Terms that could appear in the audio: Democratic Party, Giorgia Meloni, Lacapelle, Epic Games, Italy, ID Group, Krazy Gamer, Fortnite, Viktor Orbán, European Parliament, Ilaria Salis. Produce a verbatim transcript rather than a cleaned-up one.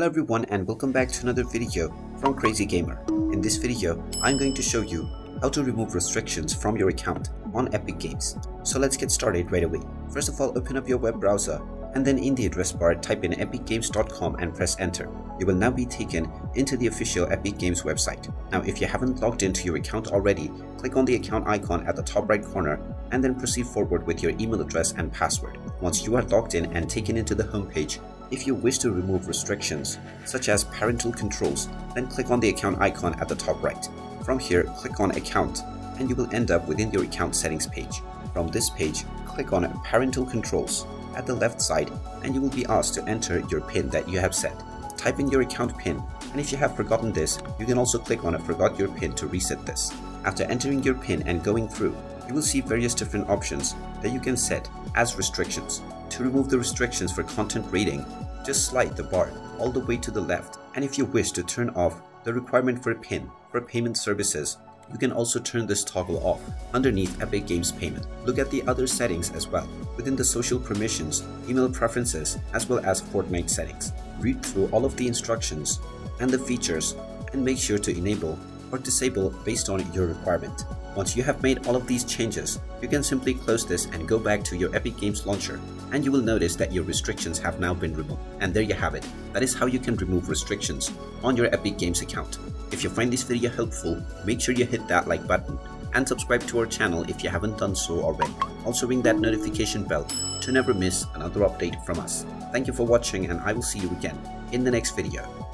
Hello everyone and welcome back to another video from Crazy Gamer. In this video, I'm going to show you how to remove restrictions from your account on Epic Games. So let's get started right away. First of all, open up your web browser and then in the address bar type in epic games dot com and press enter. You will now be taken into the official Epic Games website. Now if you haven't logged into your account already, click on the account icon at the top right corner and then proceed forward with your email address and password. Once you are logged in and taken into the home page, if you wish to remove restrictions such as parental controls, then click on the account icon at the top right. From here, click on account and you will end up within your account settings page. From this page, click on parental controls at the left side and you will be asked to enter your PIN that you have set. Type in your account PIN, and if you have forgotten this, you can also click on forgot your PIN to reset this. After entering your PIN and going through, you will see various different options that you can set as restrictions. To remove the restrictions for content rating, just slide the bar all the way to the left, and if you wish to turn off the requirement for a PIN for payment services, you can also turn this toggle off underneath Epic Games Payment. Look at the other settings as well within the social permissions, email preferences, as well as Fortnite settings. Read through all of the instructions and the features and make sure to enable or disable based on your requirement. Once you have made all of these changes, you can simply close this and go back to your Epic Games launcher, and you will notice that your restrictions have now been removed. And there you have it. That is how you can remove restrictions on your Epic Games account. If you find this video helpful, make sure you hit that like button and subscribe to our channel if you haven't done so already. Also ring that notification bell to never miss another update from us. Thank you for watching and I will see you again in the next video.